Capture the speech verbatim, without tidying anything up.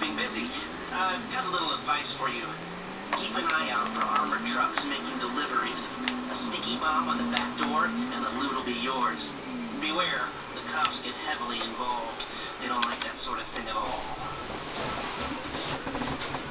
keeping busy. I've got a little advice for you. Keep an eye out for armored trucks making deliveries. A sticky bomb on the back door, and the loot will be yours. Beware, the cops get heavily involved. They don't like that sort of thing at all.